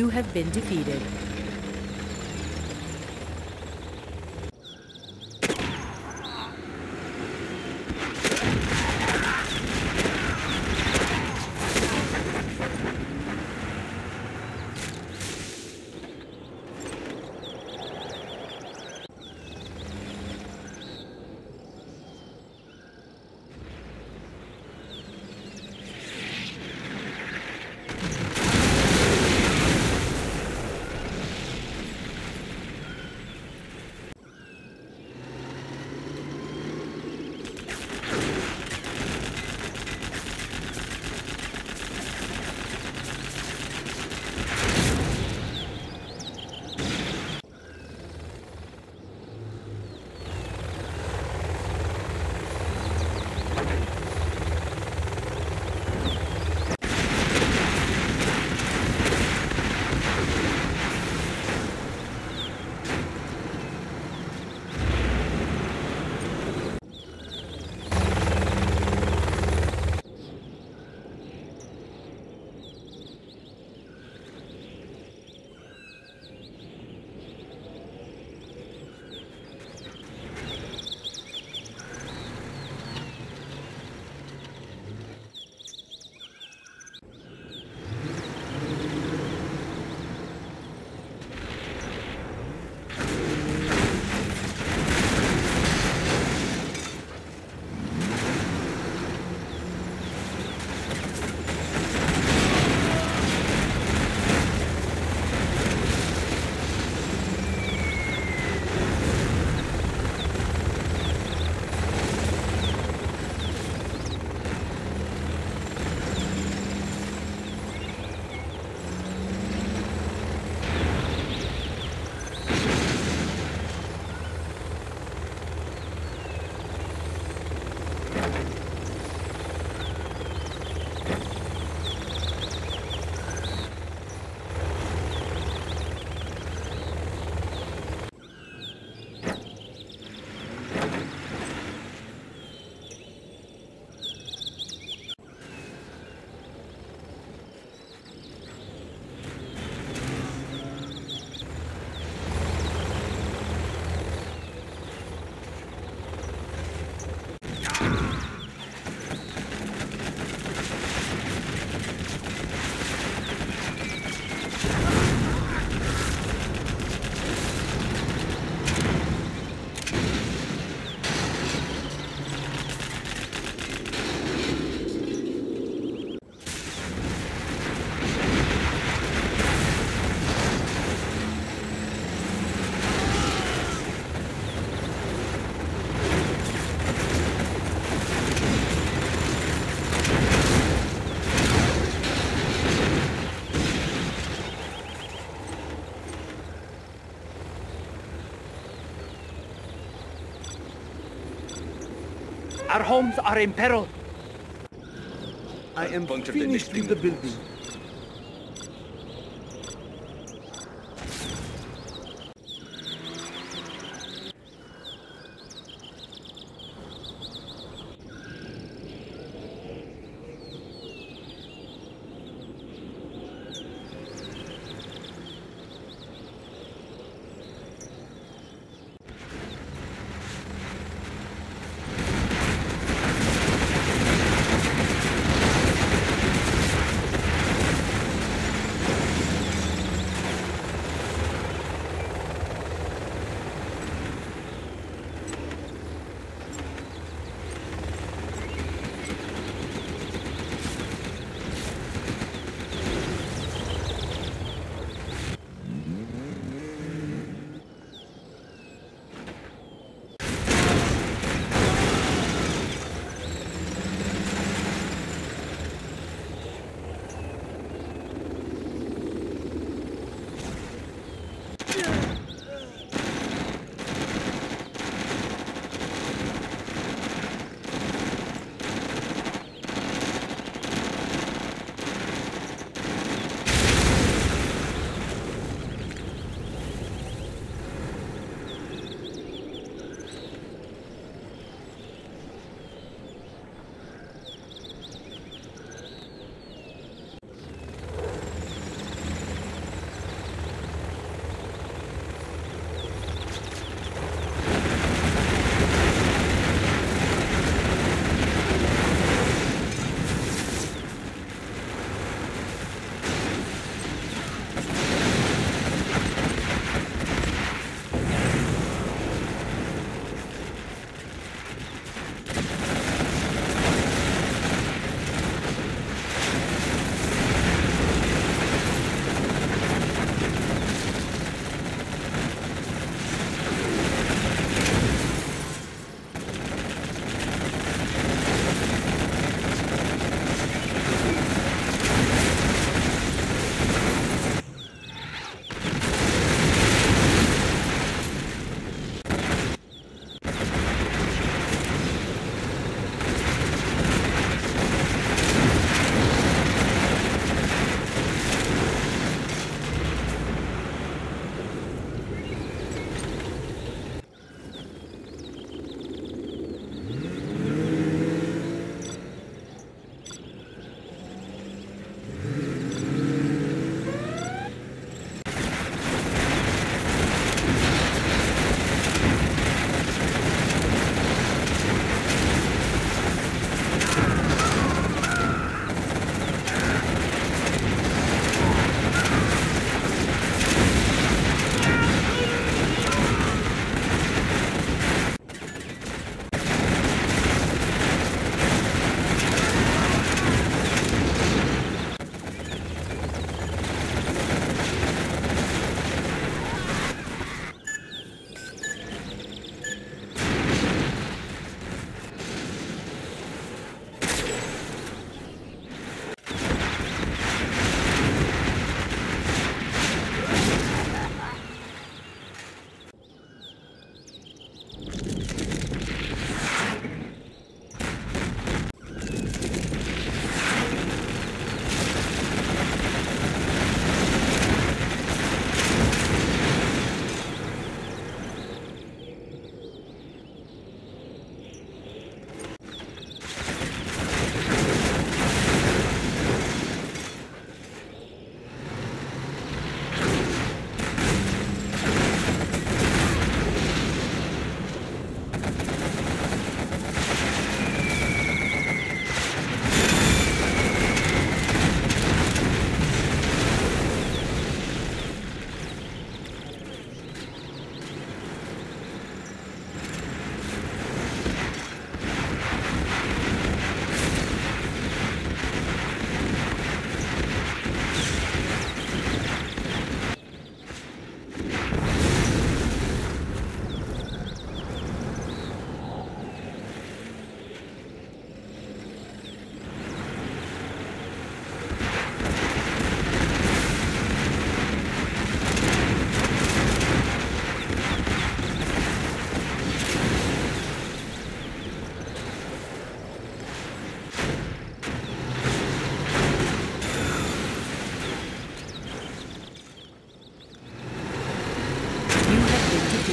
You have been defeated. Our homes are in peril. I am finished with the building.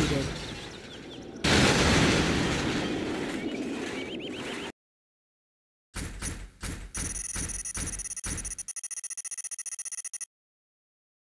Executed.